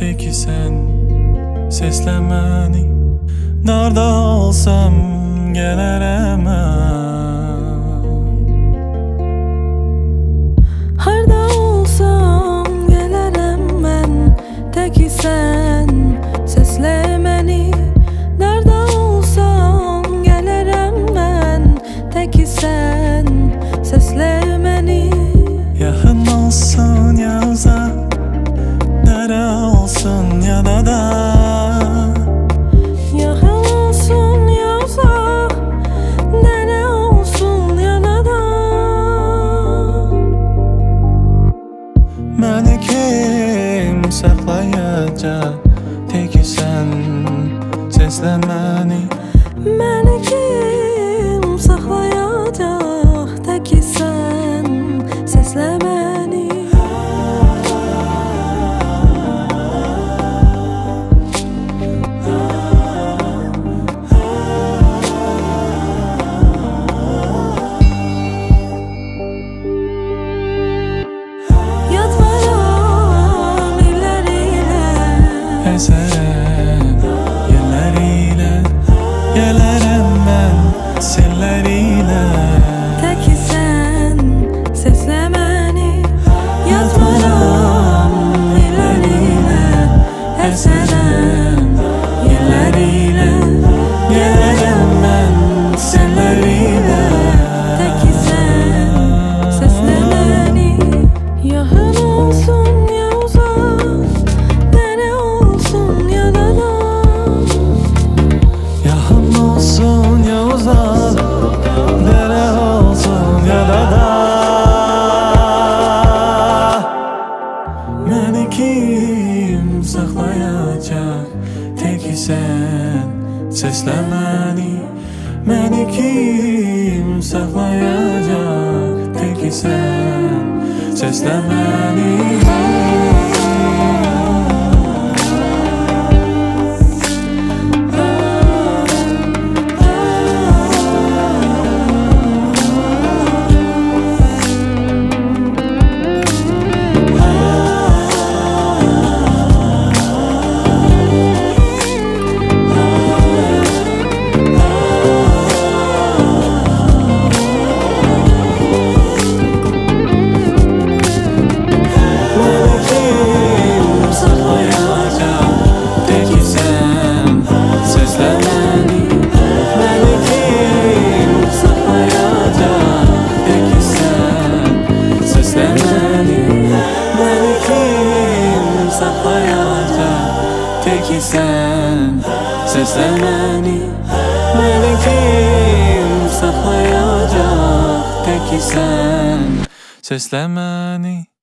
Hayattaki sen seslenmeni Nerede olsam gelir hemen Nerede olsam gelir hemen Teki sen seslenmeni Nerede olsam gelir hemen Teki sen seslenmeni Yakın olsun ya uzak Nere olsun ya da da Yakın olsun ya uzak Nere olsun ya da da Beni kim saklayacak Teki sen seslen beni Beni kim saklayacak Teki sen seslen beni Eserim yerleriyle Gelirim ben selleriyle Teki sen sesle beni Yatmaram dilleriyle Eserim yerleriyle Gelirim ben selleriyle Teki sen sesle beni Yakın olsun ya uzak Kim saklayacak Teki sen seslen beni Beni kim saklayacak Teki sen seslen beni Teki sen seslen beni Beni kim saklayacak Teki sen seslen beni